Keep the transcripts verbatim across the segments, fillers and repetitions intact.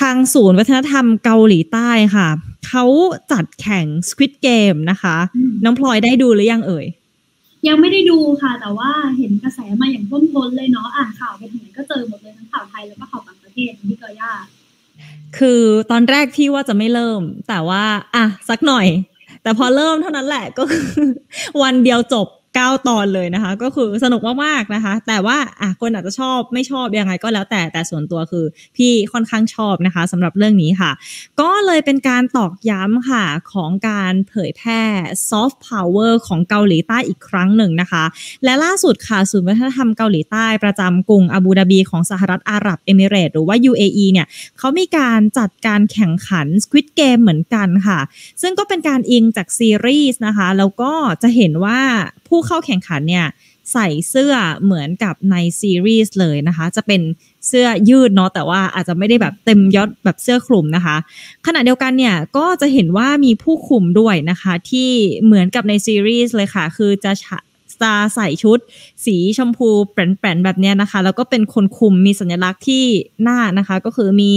ทางศูนย์วัฒนธรรมเกาหลีใต้ค่ะเขาจัดแข่ง Squid Game นะคะน้องพลอยได้ดูหรือยังเอ่ยยังไม่ได้ดูค่ะแต่ว่าเห็นกระแสมาอย่างท่วมท้นเลยเนาะอ่านข่าวไปทางไหนก็เจอหมดเลยทั้งข่าวไทยแล้วก็ข่าวต่างประเทศที่เกาหลีคือตอนแรกที่ว่าจะไม่เริ่มแต่ว่าอ่ะสักหน่อยแต่พอเริ่มเท่านั้นแหละก็คือวันเดียวจบเก้าตอนเลยนะคะก็คือสนุกมากๆนะคะแต่ว่าอ่ะคนอาจจะชอบไม่ชอบยังไงก็แล้วแต่แต่ส่วนตัวคือพี่ค่อนข้างชอบนะคะสำหรับเรื่องนี้ค่ะก็เลยเป็นการตอกย้ำค่ะของการเผยแพร่ซอฟต์พาวเวอร์ของเกาหลีใต้อีกครั้งหนึ่งนะคะและล่าสุดค่ะศูนย์วัฒนธรรมเกาหลีใต้ประจำกรุงอาบูดาบีของสหรัฐอาหรับเอมิเรตส์หรือว่า ยู เอ อี เนี่ยเขามีการจัดการแข่งขัน Squid Game เหมือนกันค่ะซึ่งก็เป็นการอิงจากซีรีส์นะคะแล้วก็จะเห็นว่าผู้เข้าแข่งขันเนี่ยใส่เสื้อเหมือนกับในซีรีส์เลยนะคะจะเป็นเสื้อยืดเนาะแต่ว่าอาจจะไม่ได้แบบเต็มยศแบบเสื้อคลุมนะคะขณะเดียวกันเนี่ยก็จะเห็นว่ามีผู้คุมด้วยนะคะที่เหมือนกับในซีรีส์เลยค่ะคือจะจะใส่ชุดสีชมพูแปร่นๆแบบเนี้ยนะคะแล้วก็เป็นคนคุมมีสัญลักษณ์ที่หน้านะคะก็คือมี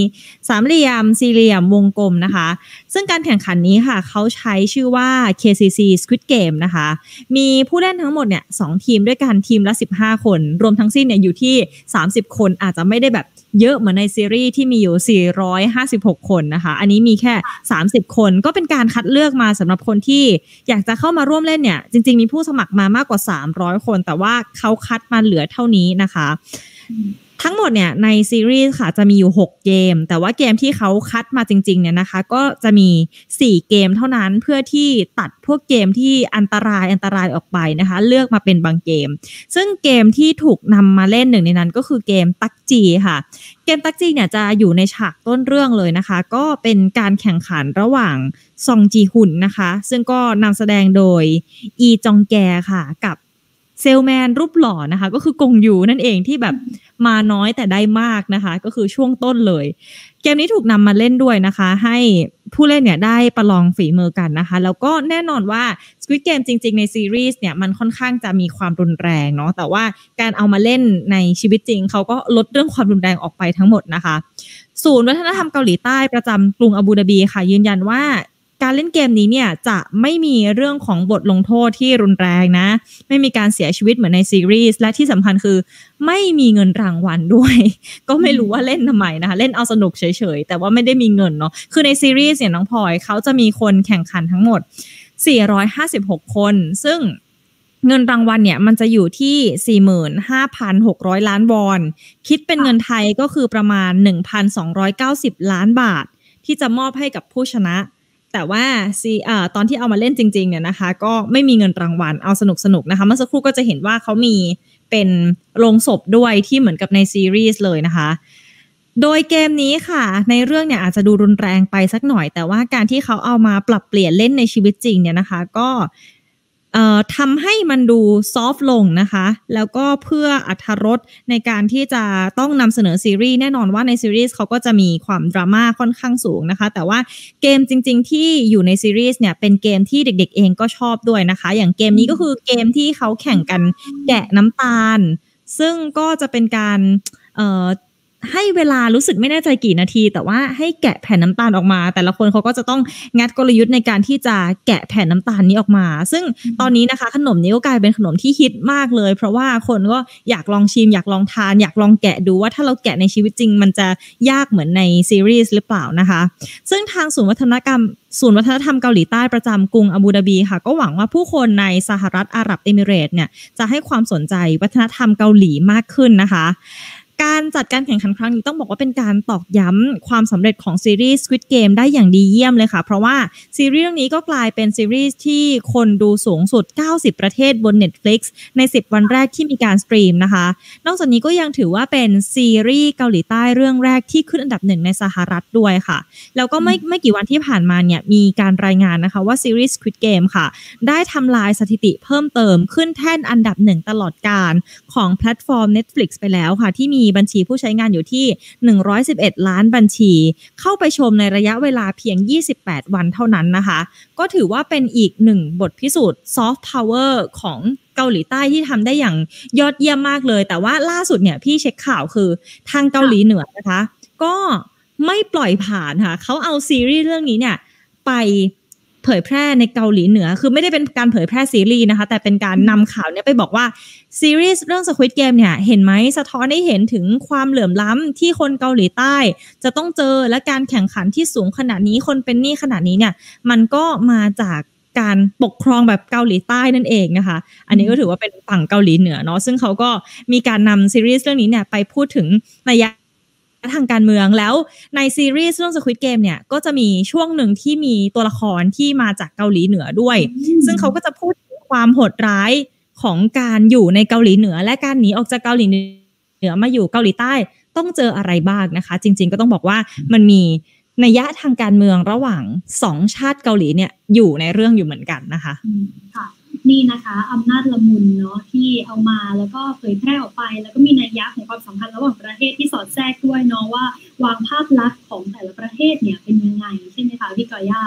สามเหลี่ยมสี่เหลี่ยมวงกลมนะคะซึ่งการแข่งขันนี้ค่ะเขาใช้ชื่อว่า เค ซี ซี Squid Game นะคะมีผู้เล่นทั้งหมดเนี่ยสองทีมด้วยกันทีมละสิบห้าคนรวมทั้งสิ้นเนี่ยอยู่ที่สามสิบคนอาจจะไม่ได้แบบเยอะเหมือนในซีรีส์ที่มีอยู่สี่ร้อยห้าสิบหกคนนะคะอันนี้มีแค่สามสิบคนก็เป็นการคัดเลือกมาสำหรับคนที่อยากจะเข้ามาร่วมเล่นเนี่ยจริงๆมีผู้สมัครมามากกว่าสามร้อยคนแต่ว่าเขาคัดมาเหลือเท่านี้นะคะทั้งหมดเนี่ยในซีรีส์ค่ะจะมีอยู่หกเกมแต่ว่าเกมที่เขาคัดมาจริงๆเนี่ยนะคะก็จะมีสี่เกมเท่านั้นเพื่อที่ตัดพวกเกมที่อันตรายอันตรายออกไปนะคะเลือกมาเป็นบางเกมซึ่งเกมที่ถูกนำมาเล่นหนึ่งในนั้นก็คือเกมตักจีค่ะเกมตักจีเนี่ยจะอยู่ในฉากต้นเรื่องเลยนะคะก็เป็นการแข่งขันระหว่างซองจีฮุนนะคะซึ่งก็นำแสดงโดยอีจองแกค่ะกับเซลแมนรูปหล่อนะคะก็คือกงยูนั่นเองที่แบบมาน้อยแต่ได้มากนะคะก็คือช่วงต้นเลยเกมนี้ถูกนำมาเล่นด้วยนะคะให้ผู้เล่นเนี่ยได้ประลองฝีมือกันนะคะแล้วก็แน่นอนว่า Squid Game จริงๆในซีรีส์เนี่ยมันค่อนข้างจะมีความรุนแรงเนาะแต่ว่าการเอามาเล่นในชีวิตจริงเขาก็ลดเรื่องความรุนแรงออกไปทั้งหมดนะคะศูนย์วัฒนธรรมเกาหลีใต้ประจำกรุงอาบูดาบีค่ะยืนยันว่าการเล่นเกมนี้เนี่ยจะไม่มีเรื่องของบทลงโทษที่รุนแรงนะไม่มีการเสียชีวิตเหมือนในซีรีส์และที่สำคัญคือไม่มีเงินรางวัลด้วยก็ไม่รู้ว่าเล่นทำไมนะคะเล่นเอาสนุกเฉยๆแต่ว่าไม่ได้มีเงินเนาะคือในซีรีส์เนี่ยน้องพลอยเขาจะมีคนแข่งขันทั้งหมดสี่ร้อยห้าสิบหกคนซึ่งเงินรางวัลเนี่ยมันจะอยู่ที่ สี่หมื่นห้าพันหกร้อย ล้านวอนคิดเป็นเงินไทยก็คือประมาณ หนึ่งพันสองร้อยเก้าสิบ ล้านบาทที่จะมอบให้กับผู้ชนะแต่ว่าซีเอ่อตอนที่เอามาเล่นจริงๆเนี่ยนะคะก็ไม่มีเงินรางวัลเอาสนุกๆนะคะเมื่อสักครู่ก็จะเห็นว่าเขามีเป็นโรงศพด้วยที่เหมือนกับในซีรีส์เลยนะคะโดยเกมนี้ค่ะในเรื่องเนี่ยอาจจะดูรุนแรงไปสักหน่อยแต่ว่าการที่เขาเอามาปรับเปลี่ยนเล่นในชีวิตจริงเนี่ยนะคะก็เอ่อทำให้มันดูซอฟต์ลงนะคะแล้วก็เพื่ออรรถรสในการที่จะต้องนำเสนอซีรีส์แน่นอนว่าในซีรีส์เขาก็จะมีความดราม่าค่อนข้างสูงนะคะแต่ว่าเกมจริงๆที่อยู่ในซีรีส์เนี่ยเป็นเกมที่เด็กๆเองก็ชอบด้วยนะคะอย่างเกมนี้ก็คือเกมที่เขาแข่งกันแกะน้ำตาลซึ่งก็จะเป็นการเอ่อให้เวลารู้สึกไม่แน่ใจกี่นาทีแต่ว่าให้แกะแผ่นน้ำตาลออกมาแต่ละคนเขาก็จะต้องงัดกลยุทธ์ในการที่จะแกะแผ่นน้ำตาลนี้ออกมาซึ่งตอนนี้นะคะขนมนี้ก็กลายเป็นขนมที่ฮิตมากเลยเพราะว่าคนก็อยากลองชิมอยากลองทานอยากลองแกะดูว่าถ้าเราแกะในชีวิตจริงมันจะยากเหมือนในซีรีส์หรือเปล่านะคะซึ่งทางศูนย์วัฒนธรรมศูนย์วัฒนธรรมเกาหลีใต้ประจำกรุงอาบูดาบีค่ะก็หวังว่าผู้คนในสหรัฐอาหรับเอมิเรตส์เนี่ยจะให้ความสนใจวัฒนธรรมเกาหลีมากขึ้นนะคะการจัดการแข่งขันครั้งนี้ต้องบอกว่าเป็นการตอกย้ำความสำเร็จของซีรีส์ Squid Game ได้อย่างดีเยี่ยมเลยค่ะเพราะว่าซีรีส์เรื่องนี้ก็กลายเป็นซีรีส์ที่คนดูสูงสุดเก้าสิบประเทศบน Netflix ในสิบวันแรกที่มีการสตรีมนะคะนอกจากนี้ก็ยังถือว่าเป็นซีรีส์เกาหลีใต้เรื่องแรกที่ขึ้นอันดับหนึ่งในสหรัฐด้วยค่ะแล้วก็ไม่ไม่กี่วันที่ผ่านมาเนี่ยมีการรายงานนะคะว่าซีรีส์ Squid Game ค่ะได้ทำลายสถิติเพิ่มเติมขึ้นแท่นอันดับหนึ่งตลอดกาลของแพลตฟอร์ม Netflix ไปแล้วค่ะที่มีบัญชีผู้ใช้งานอยู่ที่หนึ่งร้อยสิบเอ็ดล้านบัญชีเข้าไปชมในระยะเวลาเพียงยี่สิบแปดวันเท่านั้นนะคะก็ถือว่าเป็นอีกหนึ่งบทพิสูจน์ซอฟต์พาวเวอร์ของเกาหลีใต้ที่ทำได้อย่างยอดเยี่ยมมากเลยแต่ว่าล่าสุดเนี่ยพี่เช็คข่าวคือทางเกาหลีเหนือนะคะก็ ไม่ปล่อยผ่านค่ะเขาเอาซีรีส์เรื่องนี้เนี่ยไปเผยแพร่ในเกาหลีเหนือคือไม่ได้เป็นการเผยแพร่ซีรีส์นะคะแต่เป็นการนำข่าวเนี่ยไปบอกว่าซีรีส์เรื่อง Squid Game เนี่ยเห็นไหมสะท้อนให้เห็นถึงความเหลื่อมล้ำที่คนเกาหลีใต้จะต้องเจอและการแข่งขันที่สูงขนาดนี้คนเป็นหนี้ขนาดนี้เนี่ยมันก็มาจากการปกครองแบบเกาหลีใต้นั่นเองนะคะอันนี้ก็ถือว่าเป็นฝั่งเกาหลีเหนือเนาะซึ่งเขาก็มีการนำซีรีส์เรื่องนี้เนี่ยไปพูดถึงในยะทางการเมืองแล้วในซีรีส์เรื่อง Squid Game เนี่ยก็จะมีช่วงหนึ่งที่มีตัวละครที่มาจากเกาหลีเหนือด้วย mm-hmm. ซึ่งเขาก็จะพูดถึงความโหดร้ายของการอยู่ในเกาหลีเหนือและการหนีออกจากเกาหลีเหนือมาอยู่เกาหลีใต้ต้องเจออะไรบ้างนะคะจริงๆก็ต้องบอกว่ามันมีนัยยะทางการเมืองระหว่างสองชาติเกาหลีเนี่ยอยู่ในเรื่องอยู่เหมือนกันนะคะค่ะนี่นะคะอำนาจละมุนเนาะที่เอามาแล้วก็เผยแพร่ออกไปแล้วก็มีนัยยะของความสัมพันธ์ระหว่างประเทศที่สอดแทรกด้วยเนาะว่าวางภาพลักษณ์ของแต่ละประเทศเนี่ยเป็นยังไงใช่ไหมคะพี่กอย่า